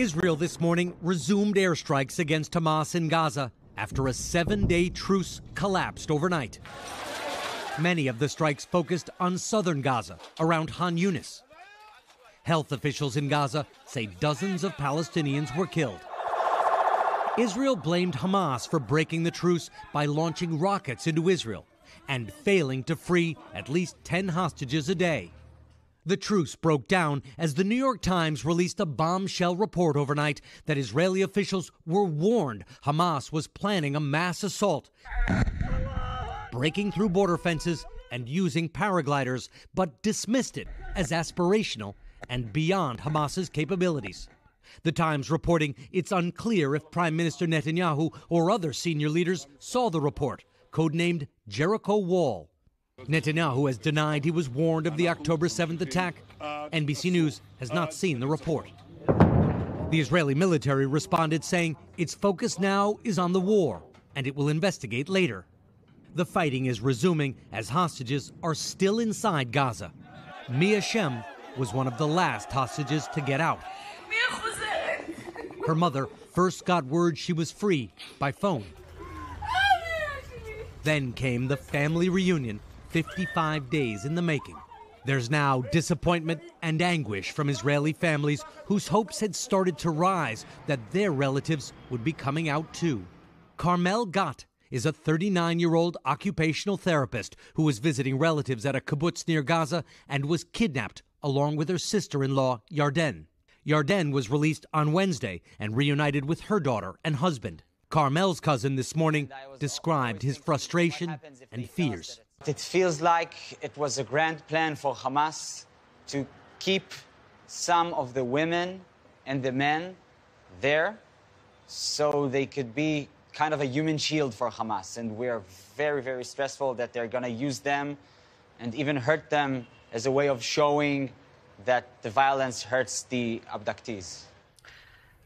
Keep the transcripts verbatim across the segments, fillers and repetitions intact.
Israel this morning resumed airstrikes against Hamas in Gaza after a seven-day truce collapsed overnight. Many of the strikes focused on southern Gaza, around Khan Yunis. Health officials in Gaza say dozens of Palestinians were killed. Israel blamed Hamas for breaking the truce by launching rockets into Israel and failing to free at least ten hostages a day. The truce broke down as the New York Times released a bombshell report overnight that Israeli officials were warned Hamas was planning a mass assault, breaking through border fences and using paragliders, but dismissed it as aspirational and beyond Hamas's capabilities. The Times reporting it's unclear if Prime Minister Netanyahu or other senior leaders saw the report, codenamed Jericho Wall. Netanyahu has denied he was warned of the October seventh attack. N B C News has not seen the report. The Israeli military responded saying its focus now is on the war and it will investigate later. The fighting is resuming as hostages are still inside Gaza. Mia Shem was one of the last hostages to get out. Her mother first got word she was free by phone. Then came the family reunion, fifty-five days in the making. There's now disappointment and anguish from Israeli families whose hopes had started to rise that their relatives would be coming out too. Carmel Gatt is a thirty-nine-year-old occupational therapist who was visiting relatives at a kibbutz near Gaza and was kidnapped along with her sister-in-law, Yarden. Yarden was released on Wednesday and reunited with her daughter and husband. Carmel's cousin this morning described his frustration and fears. It feels like it was a grand plan for Hamas to keep some of the women and the men there so they could be kind of a human shield for Hamas. And we are very, very stressful that they're going to use them and even hurt them as a way of showing that the violence hurts the abductees.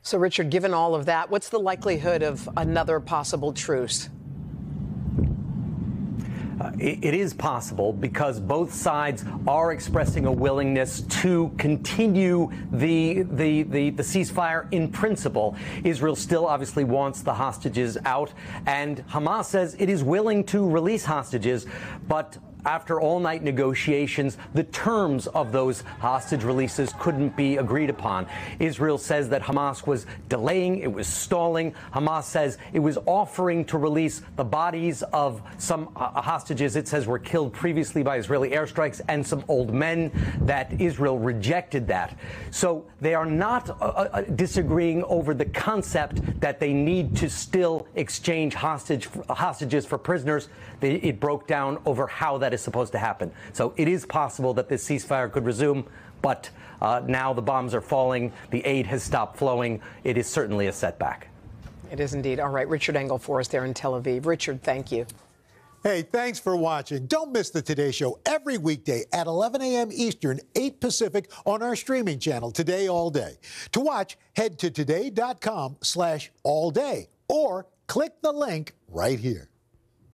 So, Richard, given all of that, what's the likelihood of another possible truce? Uh, it, it is possible because both sides are expressing a willingness to continue the, the the the ceasefire in principle. Israel still obviously wants the hostages out, and Hamas says it is willing to release hostages, but after all-night negotiations, the terms of those hostage releases couldn't be agreed upon. Israel says that Hamas was delaying, it was stalling. Hamas says it was offering to release the bodies of some uh, hostages it says were killed previously by Israeli airstrikes and some old men, that Israel rejected that. So they are not uh, uh, disagreeing over the concept that they need to still exchange hostage, hostages for prisoners. They, it broke down over how that is supposed to happen. So it is possible that this ceasefire could resume, but uh, now the bombs are falling, the aid has stopped flowing. It is certainly a setback. It is indeed. All right, Richard Engel for us there in Tel Aviv. Richard, thank you. Hey, thanks for watching. Don't miss the Today Show every weekday at eleven a m Eastern, eight Pacific on our streaming channel, Today All Day. To watch, head to today dot com slash all day or click the link right here.